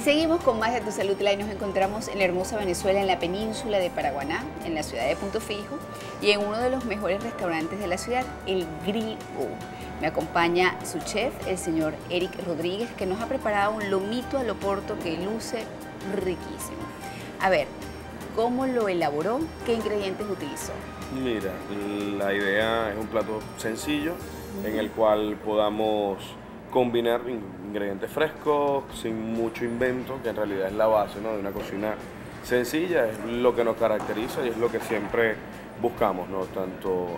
Y seguimos con más de Tu Salud Live. Nos encontramos en la hermosa Venezuela, en la península de Paraguaná, en la ciudad de Punto Fijo y en uno de los mejores restaurantes de la ciudad, El Grillgou. Me acompaña su chef, el señor Eric Rodríguez, que nos ha preparado un lomito al Oporto que luce riquísimo. A ver, ¿cómo lo elaboró? ¿Qué ingredientes utilizó? Mira, la idea es un plato sencillo en el cual podamos combinar ingredientes frescos, sin mucho invento, que en realidad es la base, ¿no?, de una cocina sencilla. Es lo que nos caracteriza y es lo que siempre buscamos, ¿no?, tanto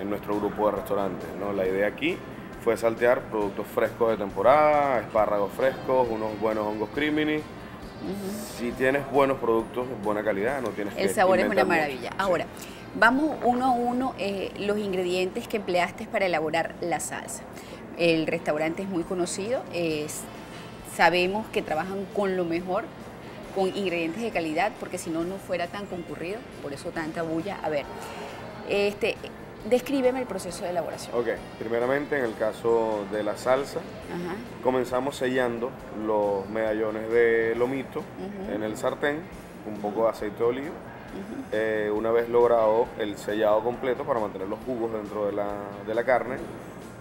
en nuestro grupo de restaurantes, ¿no? La idea aquí fue saltear productos frescos de temporada, espárragos frescos, unos buenos hongos crimini. Si tienes buenos productos de buena calidad, no tienes que inventar mucho. El sabor es una maravilla. Ahora, vamos uno a uno los ingredientes que empleaste para elaborar la salsa. El restaurante es muy conocido, sabemos que trabajan con lo mejor, con ingredientes de calidad, porque si no, no fuera tan concurrido, por eso tanta bulla. A ver, descríbeme el proceso de elaboración. Ok, primeramente en el caso de la salsa, comenzamos sellando los medallones de lomito en el sartén, un poco de aceite de oliva. Una vez logrado el sellado completo para mantener los jugos dentro de la carne,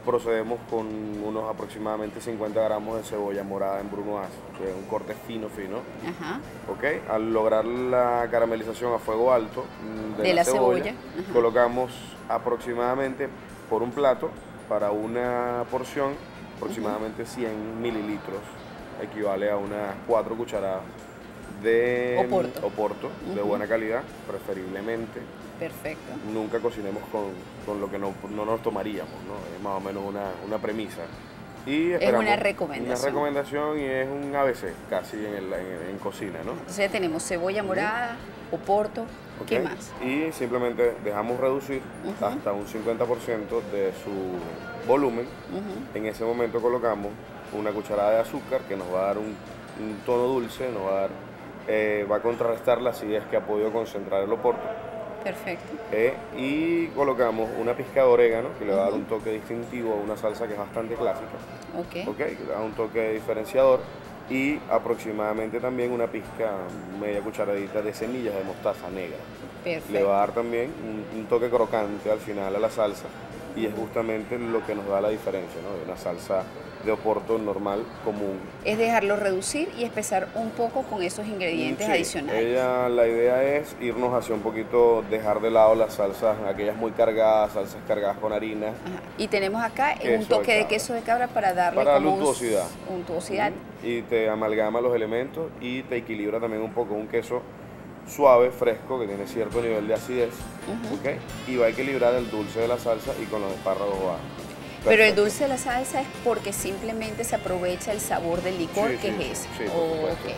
procedemos con unos aproximadamente 50 gramos de cebolla morada en brunoise, que es un corte fino. ¿Okay? Al lograr la caramelización a fuego alto de la cebolla, colocamos aproximadamente por un plato para una porción aproximadamente 100 mililitros, equivale a unas 4 cucharadas de Oporto de buena calidad, preferiblemente. Perfecto. Nunca cocinemos con lo que no nos tomaríamos, ¿no? Es más o menos una premisa. Y es una recomendación. Una recomendación y es un ABC casi en cocina, ¿no? Entonces tenemos cebolla morada, Oporto, ¿qué más? Y simplemente dejamos reducir hasta un 50% de su volumen. En ese momento colocamos una cucharada de azúcar que nos va a dar un tono dulce, nos va a dar, va a contrarrestar la acidez que ha podido concentrar el Oporto. Perfecto. Y colocamos una pizca de orégano que le va a dar un toque distintivo a una salsa que es bastante clásica. Que le da un toque diferenciador. Y aproximadamente también una pizca, media cucharadita de semillas de mostaza negra. Perfecto. Le va a dar también un toque crocante al final a la salsa. Y es justamente lo que nos da la diferencia, ¿no?, de una salsa de Oporto normal, común. Es dejarlo reducir y espesar un poco con esos ingredientes adicionales. La idea es irnos hacia un poquito, dejar de lado las salsas, aquellas muy cargadas, salsas cargadas con harina. Y tenemos acá un toque de queso de cabra para darle untuosidad. Y te amalgama los elementos y te equilibra también un poco un queso suave, fresco, que tiene cierto nivel de acidez, y va a equilibrar el dulce de la salsa y con los espárragos va. Pero el dulce de la salsa es porque simplemente se aprovecha el sabor del licor, que es ese.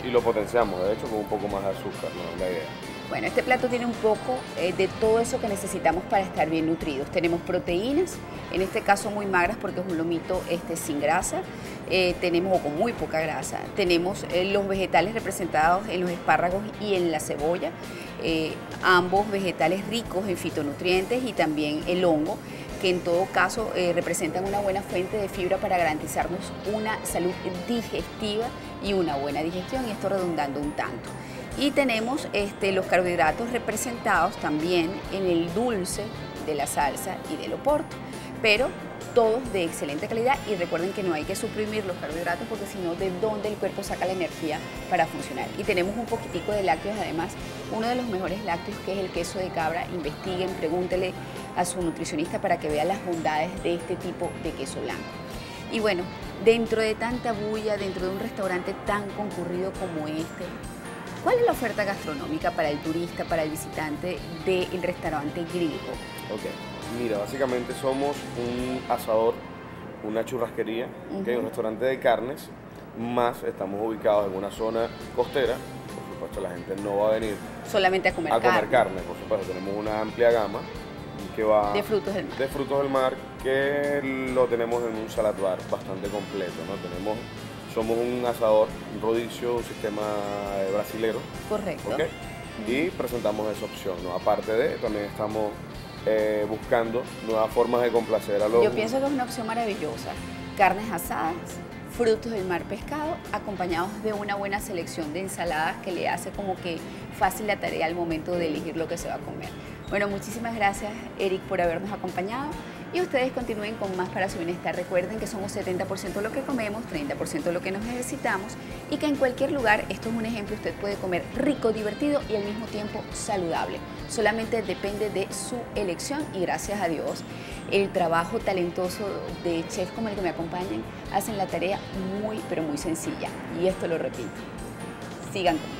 Y lo potenciamos, de hecho, con un poco más de azúcar, ¿no?, la idea. Bueno, este plato tiene un poco de todo eso que necesitamos para estar bien nutridos. Tenemos proteínas, en este caso muy magras porque es un lomito sin grasa, tenemos con muy poca grasa, tenemos los vegetales representados en los espárragos y en la cebolla, ambos vegetales ricos en fitonutrientes y también el hongo, que en todo caso representan una buena fuente de fibra para garantizarnos una salud digestiva y una buena digestión, y esto redundando un tanto. Y tenemos los carbohidratos representados también en el dulce de la salsa y del Oporto, pero todos de excelente calidad, y recuerden que no hay que suprimir los carbohidratos porque si no, ¿de dónde el cuerpo saca la energía para funcionar? Y tenemos un poquitico de lácteos además, uno de los mejores lácteos que es el queso de cabra. Investiguen, pregúntele a su nutricionista para que vea las bondades de este tipo de queso blanco. Y bueno, dentro de tanta bulla, dentro de un restaurante tan concurrido como este, ¿cuál es la oferta gastronómica para el turista, para el visitante del restaurante griego? Mira, básicamente somos un asador, una churrasquería, un restaurante de carnes, más estamos ubicados en una zona costera. Por supuesto, la gente no va a venir solamente a comer carne. Por supuesto, tenemos una amplia gama que va de frutos del mar. Que lo tenemos en un salad bar bastante completo, ¿no? Somos un asador, un rodicio, un sistema brasilero. Correcto. Y presentamos esa opción, ¿no? Aparte de, también estamos buscando nuevas formas de complacer a los... Yo pienso que es una opción maravillosa. Carnes asadas, frutos del mar, pescado, acompañados de una buena selección de ensaladas que le hace como que fácil la tarea al momento de elegir lo que se va a comer. Bueno, muchísimas gracias, Eric, por habernos acompañado. Y ustedes continúen con más para su bienestar. Recuerden que somos 70% lo que comemos, 30% lo que nos ejercitamos y que en cualquier lugar, esto es un ejemplo, usted puede comer rico, divertido y al mismo tiempo saludable. Solamente depende de su elección y gracias a Dios el trabajo talentoso de chefs como el que me acompañan hacen la tarea muy, pero muy sencilla. Y esto lo repito. Sigan conmigo.